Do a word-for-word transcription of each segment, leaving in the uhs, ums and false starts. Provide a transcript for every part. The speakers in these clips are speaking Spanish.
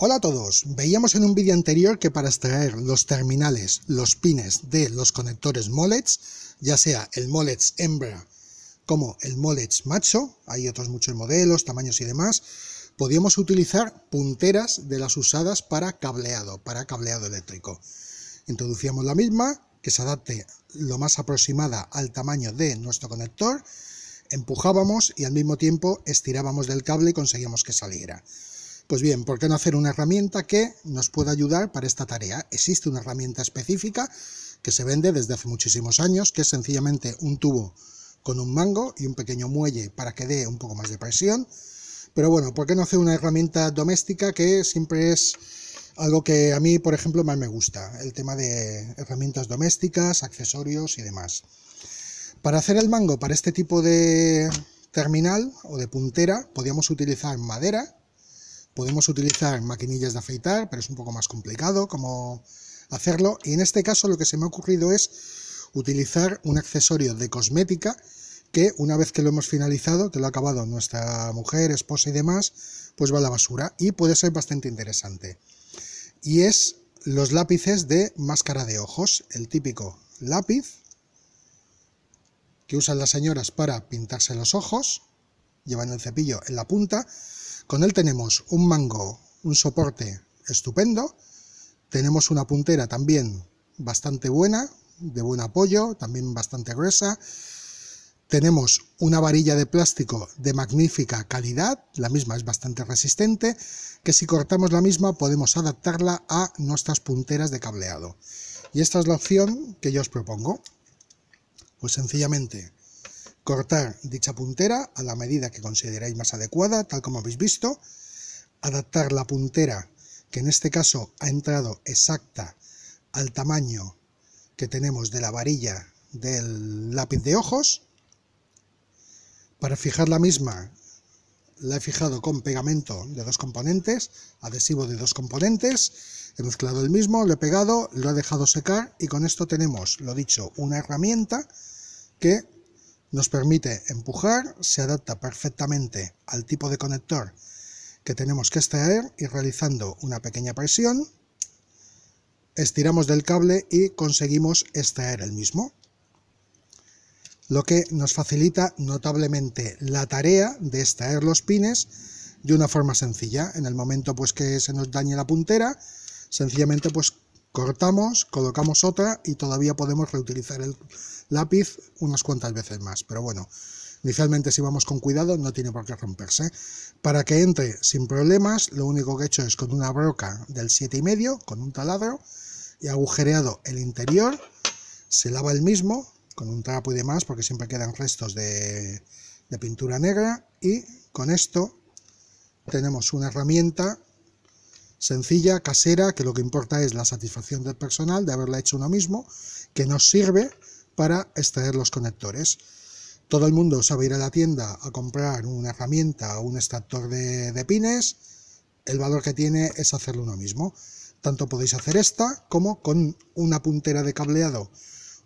Hola a todos, veíamos en un vídeo anterior que para extraer los terminales, los pines de los conectores MOLEX, ya sea el MOLEX hembra como el MOLEX macho, hay otros muchos modelos, tamaños y demás, podíamos utilizar punteras de las usadas para cableado, para cableado eléctrico. Introducíamos la misma, que se adapte lo más aproximada al tamaño de nuestro conector, empujábamos y al mismo tiempo estirábamos del cable y conseguíamos que saliera. Pues bien, ¿por qué no hacer una herramienta que nos pueda ayudar para esta tarea? Existe una herramienta específica que se vende desde hace muchísimos años, que es sencillamente un tubo con un mango y un pequeño muelle para que dé un poco más de presión. Pero bueno, ¿por qué no hacer una herramienta doméstica que siempre es algo que a mí, por ejemplo, más me gusta? El tema de herramientas domésticas, accesorios y demás. Para hacer el mango para este tipo de terminal o de puntera, podíamos utilizar madera. Podemos utilizar maquinillas de afeitar, pero es un poco más complicado cómo hacerlo. Y en este caso lo que se me ha ocurrido es utilizar un accesorio de cosmética que una vez que lo hemos finalizado, que lo ha acabado nuestra mujer, esposa y demás, pues va a la basura y puede ser bastante interesante. Y es los lápices de máscara de ojos, el típico lápiz que usan las señoras para pintarse los ojos, llevan el cepillo en la punta. Con él tenemos un mango, un soporte estupendo, tenemos una puntera también bastante buena, de buen apoyo, también bastante gruesa, tenemos una varilla de plástico de magnífica calidad, la misma es bastante resistente, que si cortamos la misma podemos adaptarla a nuestras punteras de cableado. Y esta es la opción que yo os propongo, pues sencillamente cortar dicha puntera a la medida que consideráis más adecuada, tal como habéis visto, adaptar la puntera, que en este caso ha entrado exacta al tamaño que tenemos de la varilla del lápiz de ojos. Para fijar la misma, la he fijado con pegamento de dos componentes, adhesivo de dos componentes, he mezclado el mismo, lo he pegado, lo he dejado secar y con esto tenemos, lo dicho, una herramienta que nos permite empujar, se adapta perfectamente al tipo de conector que tenemos que extraer y realizando una pequeña presión, estiramos del cable y conseguimos extraer el mismo. Lo que nos facilita notablemente la tarea de extraer los pines de una forma sencilla. En el momento pues, que se nos dañe la puntera, sencillamente pues cortamos, colocamos otra y todavía podemos reutilizar el lápiz unas cuantas veces más. Pero bueno, inicialmente si vamos con cuidado no tiene por qué romperse. Para que entre sin problemas, lo único que he hecho es con una broca del siete y medio, con un taladro, y agujereado el interior, se lava el mismo con un trapo y demás porque siempre quedan restos de, de pintura negra y con esto tenemos una herramienta sencilla, casera, que lo que importa es la satisfacción del personal de haberla hecho uno mismo, que nos sirve para extraer los conectores. Todo el mundo sabe ir a la tienda a comprar una herramienta o un extractor de, de pines, el valor que tiene es hacerlo uno mismo. Tanto podéis hacer esta como con una puntera de cableado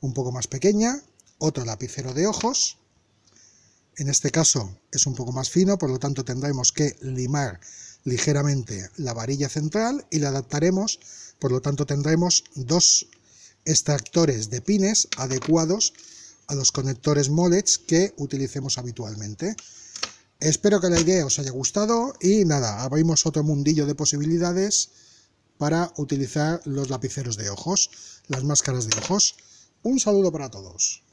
un poco más pequeña, otro lapicero de ojos, en este caso es un poco más fino, por lo tanto tendremos que limar ligeramente la varilla central y la adaptaremos, por lo tanto tendremos dos extractores de pines adecuados a los conectores MOLEX que utilicemos habitualmente. Espero que la idea os haya gustado y nada, abrimos otro mundillo de posibilidades para utilizar los lapiceros de ojos, las máscaras de ojos. Un saludo para todos.